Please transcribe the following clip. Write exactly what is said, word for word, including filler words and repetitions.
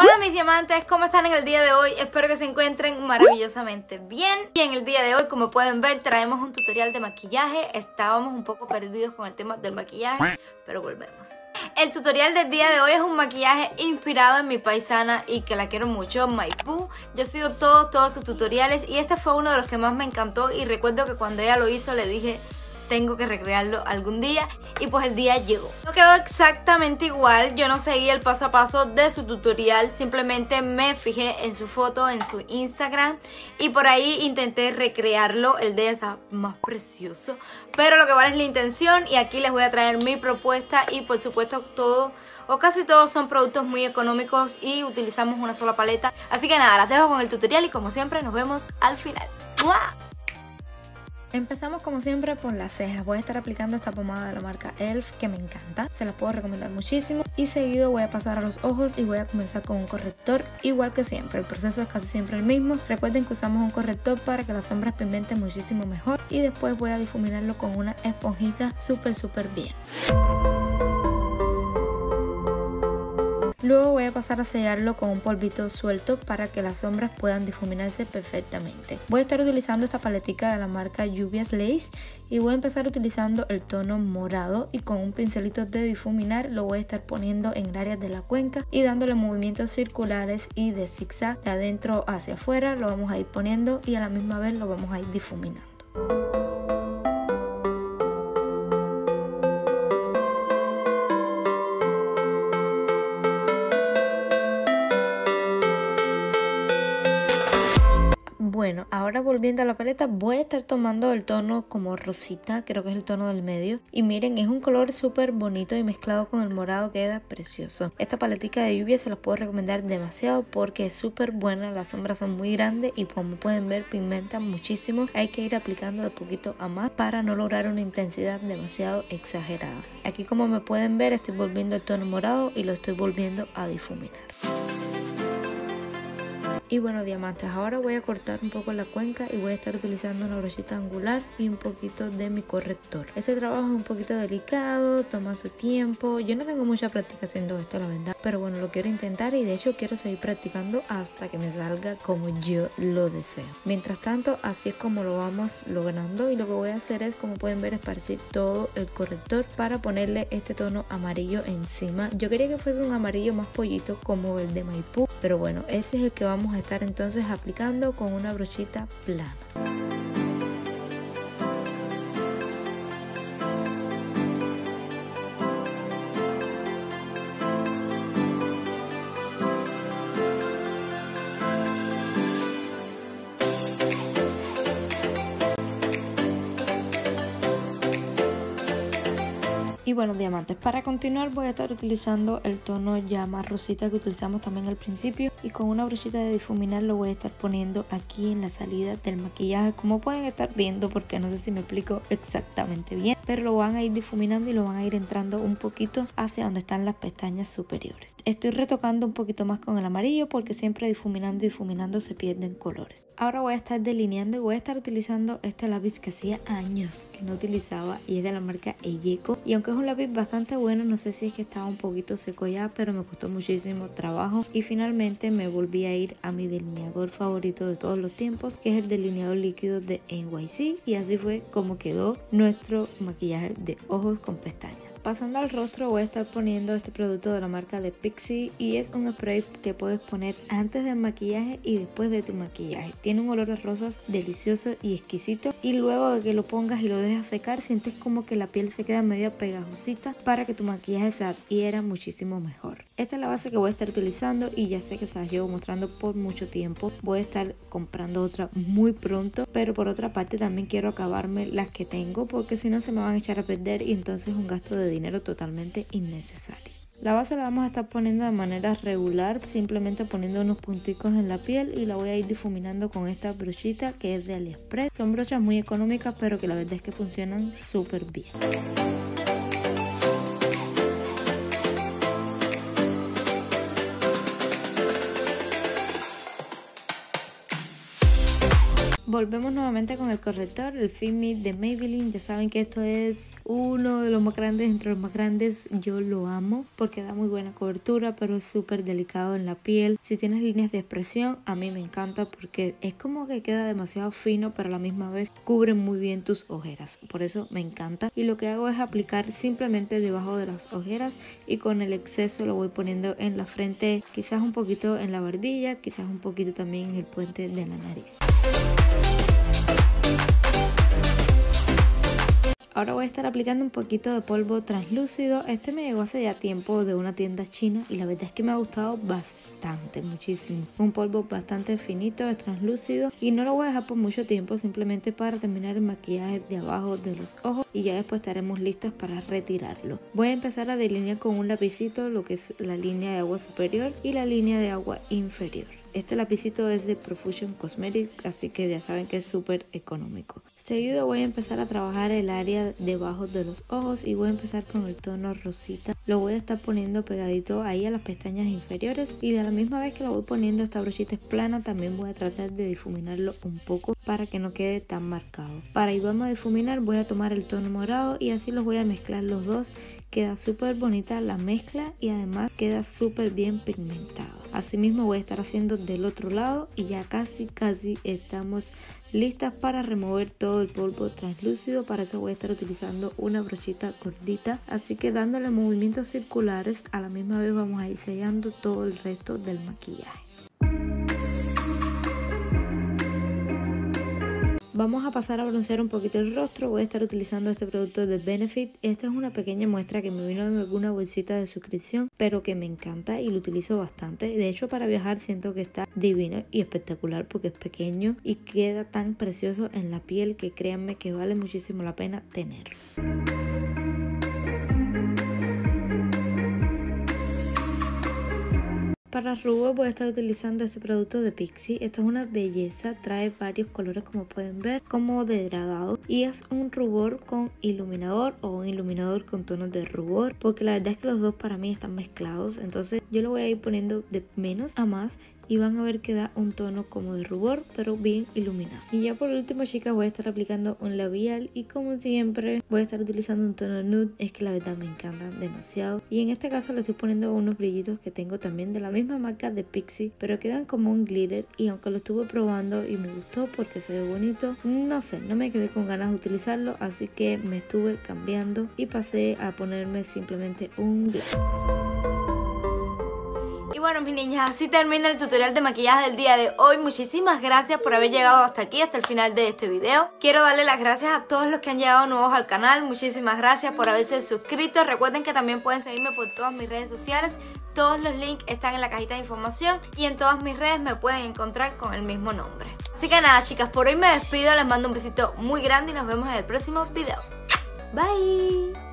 Hola mis diamantes, ¿cómo están en el día de hoy? Espero que se encuentren maravillosamente bien. Y en el día de hoy, como pueden ver, traemos un tutorial de maquillaje. Estábamos un poco perdidos con el tema del maquillaje, pero volvemos. El tutorial del día de hoy es un maquillaje inspirado en mi paisana y que la quiero mucho, Maipú. Yo sigo todos, todos sus tutoriales y este fue uno de los que más me encantó. Y recuerdo que cuando ella lo hizo le dije... tengo que recrearlo algún día, y pues el día llegó. No quedó exactamente igual, yo no seguí el paso a paso de su tutorial, simplemente me fijé en su foto, en su Instagram, y por ahí intenté recrearlo. El de esa más precioso, pero lo que vale es la intención, y aquí les voy a traer mi propuesta. Y por supuesto todo o casi todos son productos muy económicos y utilizamos una sola paleta, así que nada, las dejo con el tutorial y como siempre nos vemos al final. ¡Mua! Empezamos como siempre por las cejas. Voy a estar aplicando esta pomada de la marca E L F que me encanta, se la puedo recomendar muchísimo. Y seguido voy a pasar a los ojos y voy a comenzar con un corrector, igual que siempre. El proceso es casi siempre el mismo. Recuerden que usamos un corrector para que las sombras pigmenten muchísimo mejor. Y después voy a difuminarlo con una esponjita súper súper bien. Luego voy a pasar a sellarlo con un polvito suelto para que las sombras puedan difuminarse perfectamente. Voy a estar utilizando esta paletica de la marca Juvia's Place y voy a empezar utilizando el tono morado, y con un pincelito de difuminar lo voy a estar poniendo en áreas de la cuenca y dándole movimientos circulares y de zigzag de adentro hacia afuera. Lo vamos a ir poniendo y a la misma vez lo vamos a ir difuminando. Bueno, ahora volviendo a la paleta, voy a estar tomando el tono como rosita, creo que es el tono del medio. Y miren, es un color súper bonito y mezclado con el morado queda precioso. Esta paletica de Lluvia se las puedo recomendar demasiado porque es súper buena, las sombras son muy grandes y como pueden ver pigmentan muchísimo. Hay que ir aplicando de poquito a más para no lograr una intensidad demasiado exagerada. Aquí como me pueden ver estoy volviendo el tono morado y lo estoy volviendo a difuminar. Y bueno diamantes, ahora voy a cortar un poco la cuenca y voy a estar utilizando una brochita angular y un poquito de mi corrector. Este trabajo es un poquito delicado, toma su tiempo. Yo no tengo mucha práctica haciendo esto la verdad, pero bueno, lo quiero intentar y de hecho quiero seguir practicando hasta que me salga como yo lo deseo. Mientras tanto, así es como lo vamos logrando, y lo que voy a hacer es, como pueden ver, esparcir todo el corrector para ponerle este tono amarillo encima. Yo quería que fuese un amarillo más pollito como el de Maipú, pero bueno, ese es el que vamos a estar entonces aplicando con una brochita plana. Y bueno diamantes, para continuar voy a estar utilizando el tono ya más rosita que utilizamos también al principio, y con una brochita de difuminar lo voy a estar poniendo aquí en la salida del maquillaje, como pueden estar viendo, porque no sé si me explico exactamente bien, pero lo van a ir difuminando y lo van a ir entrando un poquito hacia donde están las pestañas superiores. Estoy retocando un poquito más con el amarillo porque siempre difuminando y difuminando se pierden colores. Ahora voy a estar delineando y voy a estar utilizando este lápiz que hacía años que no utilizaba y es de la marca Eyeco, y aunque es un lápiz bastante bueno, no sé si es que estaba un poquito seco ya, pero me costó muchísimo trabajo y finalmente me volví a ir a mi delineador favorito de todos los tiempos, que es el delineador líquido de N Y X, y así fue como quedó nuestro maquillaje de ojos con pestañas. Pasando al rostro, voy a estar poniendo este producto de la marca de Pixi y es un spray que puedes poner antes del maquillaje y después de tu maquillaje. Tiene un olor a rosas delicioso y exquisito, y luego de que lo pongas y lo dejas secar sientes como que la piel se queda media pegajosita para que tu maquillaje se adhiera muchísimo mejor. Esta es la base que voy a estar utilizando y ya sé que se las llevo mostrando por mucho tiempo. Voy a estar comprando otra muy pronto, pero por otra parte también quiero acabarme las que tengo porque si no se me van a echar a perder y entonces es un gasto de dinero totalmente innecesario. La base la vamos a estar poniendo de manera regular, simplemente poniendo unos punticos en la piel, y la voy a ir difuminando con esta brochita que es de AliExpress. Son brochas muy económicas pero que la verdad es que funcionan súper bien. Volvemos nuevamente con el corrector, el Fit Me de Maybelline. Ya saben que esto es uno de los más grandes, entre los más grandes. Yo lo amo porque da muy buena cobertura, pero es súper delicado en la piel. Si tienes líneas de expresión, a mí me encanta porque es como que queda demasiado fino, pero a la misma vez cubre muy bien tus ojeras. Por eso me encanta. Y lo que hago es aplicar simplemente debajo de las ojeras y con el exceso lo voy poniendo en la frente, quizás un poquito en la barbilla, quizás un poquito también en el puente de la nariz. Ahora voy a estar aplicando un poquito de polvo translúcido. Este me llegó hace ya tiempo de una tienda china y la verdad es que me ha gustado bastante, muchísimo. Un polvo bastante finito, es translúcido y no lo voy a dejar por mucho tiempo, simplemente para terminar el maquillaje de abajo de los ojos y ya después estaremos listas para retirarlo. Voy a empezar a delinear con un lapicito lo que es la línea de agua superior y la línea de agua inferior. Este lapicito es de Profusion Cosmetics, así que ya saben que es súper económico. Seguido voy a empezar a trabajar el área debajo de los ojos y voy a empezar con el tono rosita. Lo voy a estar poniendo pegadito ahí a las pestañas inferiores y de la misma vez que lo voy poniendo, esta brochita es plana, también voy a tratar de difuminarlo un poco para que no quede tan marcado. Para ayudarme a difuminar voy a tomar el tono morado y así los voy a mezclar los dos. Queda súper bonita la mezcla y además queda súper bien pigmentado. Asimismo voy a estar haciendo del otro lado y ya casi casi estamos listas para remover todo el polvo translúcido. Para eso voy a estar utilizando una brochita gordita, así que dándole movimientos circulares a la misma vez vamos a ir sellando todo el resto del maquillaje. Vamos a pasar a broncear un poquito el rostro. Voy a estar utilizando este producto de Benefit. Esta es una pequeña muestra que me vino en alguna bolsita de suscripción, pero que me encanta y lo utilizo bastante. De hecho, para viajar siento que está divino y espectacular porque es pequeño y queda tan precioso en la piel que créanme que vale muchísimo la pena tenerlo. Para rubor voy a estar utilizando este producto de Pixi. Esto es una belleza, trae varios colores como pueden ver, como degradado, y es un rubor con iluminador o un iluminador con tonos de rubor, porque la verdad es que los dos para mí están mezclados, entonces yo lo voy a ir poniendo de menos a más y van a ver que da un tono como de rubor pero bien iluminado. Y ya por último, chicas, voy a estar aplicando un labial y como siempre voy a estar utilizando un tono nude. Es que la verdad me encanta demasiado y en este caso lo estoy poniendo unos brillitos que tengo también de la misma marca de Pixi, pero quedan como un glitter y aunque lo estuve probando y me gustó porque se ve bonito, no sé, no me quedé con ganas de utilizarlo, así que me estuve cambiando y pasé a ponerme simplemente un gloss. Y bueno, mis niñas, así termina el tutorial de maquillaje del día de hoy. Muchísimas gracias por haber llegado hasta aquí, hasta el final de este video. Quiero darle las gracias a todos los que han llegado nuevos al canal. Muchísimas gracias por haberse suscrito. Recuerden que también pueden seguirme por todas mis redes sociales. Todos los links están en la cajita de información y en todas mis redes me pueden encontrar con el mismo nombre. Así que nada, chicas, por hoy me despido. Les mando un besito muy grande y nos vemos en el próximo video. Bye.